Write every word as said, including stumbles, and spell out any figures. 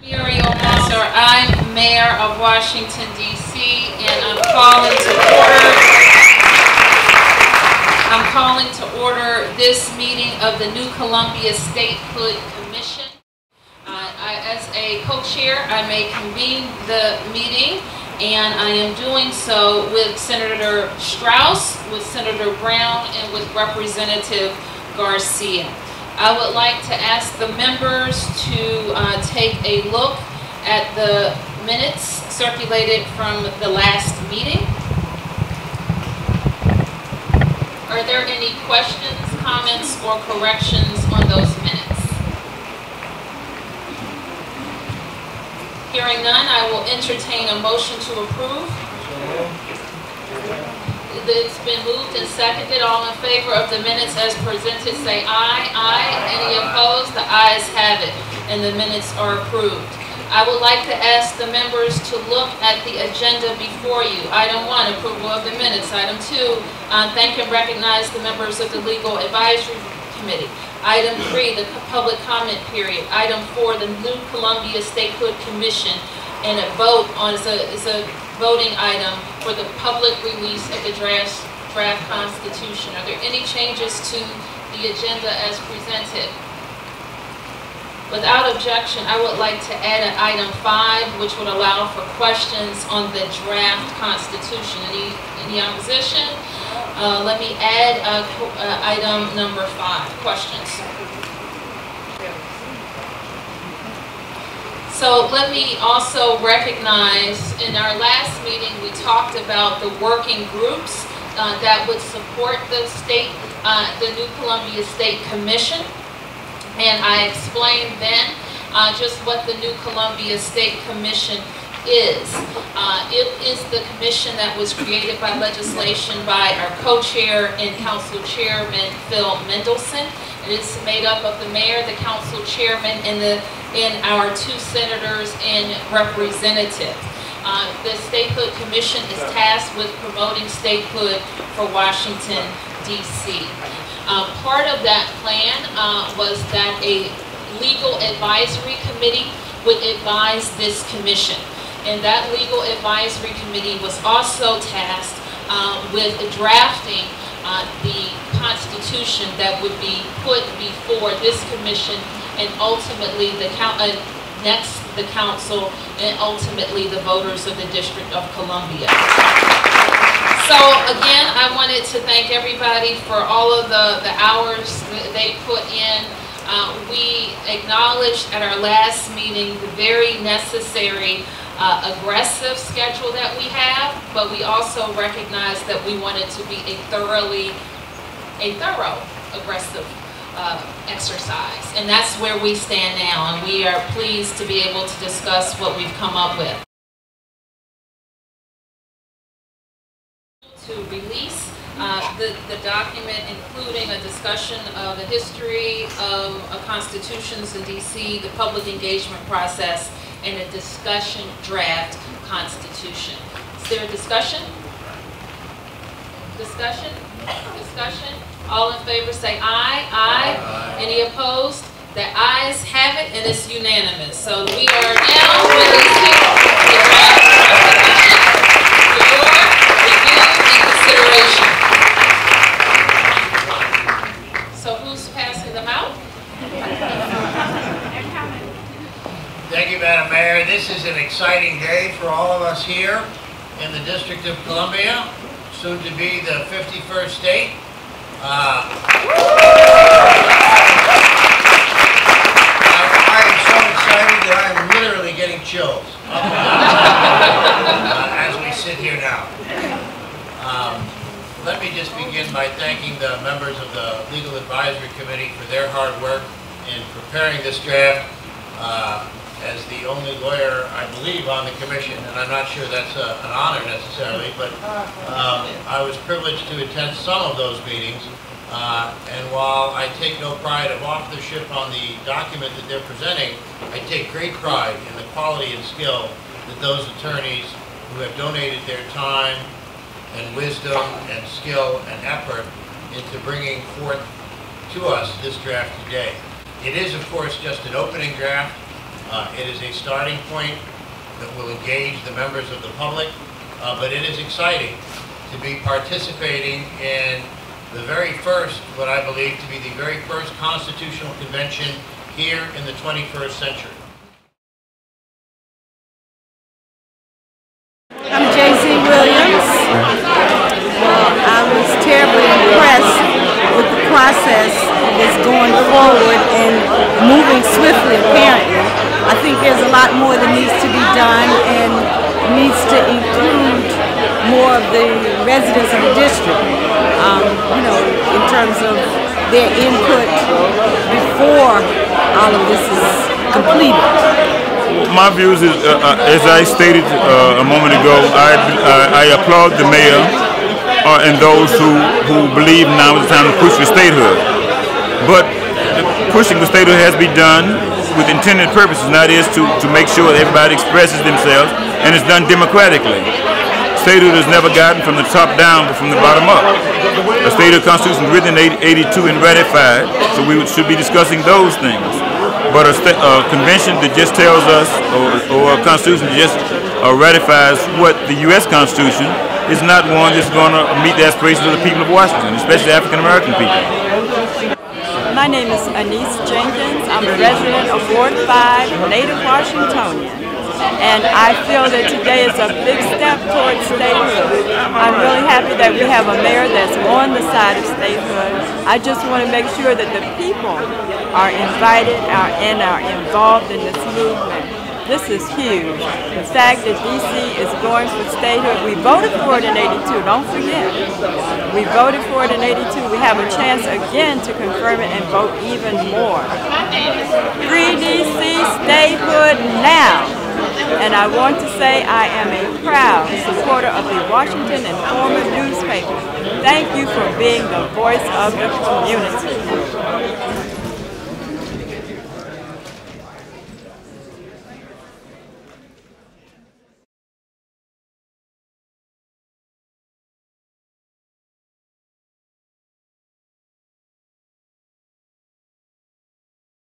Muriel Bowser, I'm Mayor of Washington, D C, and I'm calling to order. I'm calling to order this meeting of the New Columbia Statehood Commission. Uh, I, as a co-chair, I may convene the meeting, and I am doing so with Senator Strauss, with Senator Brown, and with Representative Garcia. I would like to ask the members to uh, take a look at the minutes circulated from the last meeting. Are there any questions, comments, or corrections on those minutes? Hearing none, I will entertain a motion to approve. It's been moved and seconded. All in favor of the minutes as presented, say aye. Aye. Any opposed? The ayes have it, and the minutes are approved. I would like to ask the members to look at the agenda before you. Item one, approval of the minutes. Item two, uh, thank and recognize the members of the Legal Advisory Committee. Item three, the public comment period. Item four, the New Columbia Statehood Commission, and a vote on is a, is a voting item for the public release of the draft, draft constitution. Are there any changes to the agenda as presented? Without objection, I would like to add an item five, which would allow for questions on the draft constitution. Any, any opposition? Uh, let me add uh, uh, item number five, questions. So let me also recognize, in our last meeting we talked about the working groups uh, that would support the state, uh, the New Columbia State Commission, and I explained then uh, just what the New Columbia State Commission is. Uh, it is the commission that was created by legislation by our co-chair and council chairman, Phil Mendelson. It's made up of the mayor, the council chairman, and the and our two senators and representative. Uh, the Statehood Commission is tasked with promoting statehood for Washington, D C. Uh, part of that plan uh, was that a legal advisory committee would advise this commission. And that legal advisory committee was also tasked uh, with drafting Uh, the constitution that would be put before this commission and ultimately the count, uh, next the council and ultimately the voters of the District of Columbia. So again, I wanted to thank everybody for all of the, the hours that they put in. Uh, we acknowledged at our last meeting the very necessary Uh, aggressive schedule that we have, but we also recognize that we wanted to be a thoroughly, a thorough, aggressive uh, exercise. And that's where we stand now, and we are pleased to be able to discuss what we've come up with. To release uh, the, the document, including a discussion of the history of uh, constitutions in D C, the public engagement process, and a discussion draft constitution. Is there a discussion? Discussion? Discussion? All in favor say aye. Aye. Aye. Any opposed? The ayes have it, and it's unanimous. So we are now releasing the draft constitution for review and consideration. So who's passing them out? Thank you, Madam Mayor. This is an exciting day for all of us here in the District of Columbia, soon to be the fifty-first state. Uh, I am so excited that I am literally getting chills uh, as we sit here now. Um, let me just begin by thanking the members of the Legal Advisory Committee for their hard work in preparing this draft. Uh, as the only lawyer, I believe, on the commission, and I'm not sure that's a, an honor necessarily, but um, I was privileged to attend some of those meetings, uh, and while I take no pride of authorship on the document that they're presenting, I take great pride in the quality and skill that those attorneys who have donated their time and wisdom and skill and effort into bringing forth to us this draft today. It is, of course, just an opening draft. Uh, it is a starting point that will engage the members of the public, uh, but it is exciting to be participating in the very first, what I believe to be the very first constitutional convention here in the twenty-first century. I'm Jay-Z Williams. Uh, I was terribly impressed with the process that's going forward and moving swiftly, apparently. I think there's a lot more that needs to be done and needs to include more of the residents of the district, um, you know, in terms of their input before all of this is completed. My views is, uh, uh, as I stated uh, a moment ago, I, uh, I applaud the mayor uh, and those who, who believe now is the time to push for statehood. But pushing for statehood has been done with intended purposes, and that is to, to make sure that everybody expresses themselves and it's done democratically. Statehood is never gotten from the top down, but from the bottom up. The statehood constitution was written in eighty-two and ratified, so we should be discussing those things. But a, a convention that just tells us, or, or a constitution that just uh, ratifies what the U S Constitution is not one that's going to meet the aspirations of the people of Washington, especially African-American people. My name is Anise Jenkins. I'm a resident of Ward five, native Washingtonian. And I feel that today is a big step towards statehood. I'm really happy that we have a mayor that's on the side of statehood. I just want to make sure that the people are invited are, and are involved in this movement. This is huge. The fact that D C is going for statehood, we voted for it in eighty-two, don't forget. We voted for it in eighty-two. We have a chance again to confirm it and vote even more. Free D C statehood now. And I want to say I am a proud supporter of the Washington Informer newspaper. Thank you for being the voice of the community.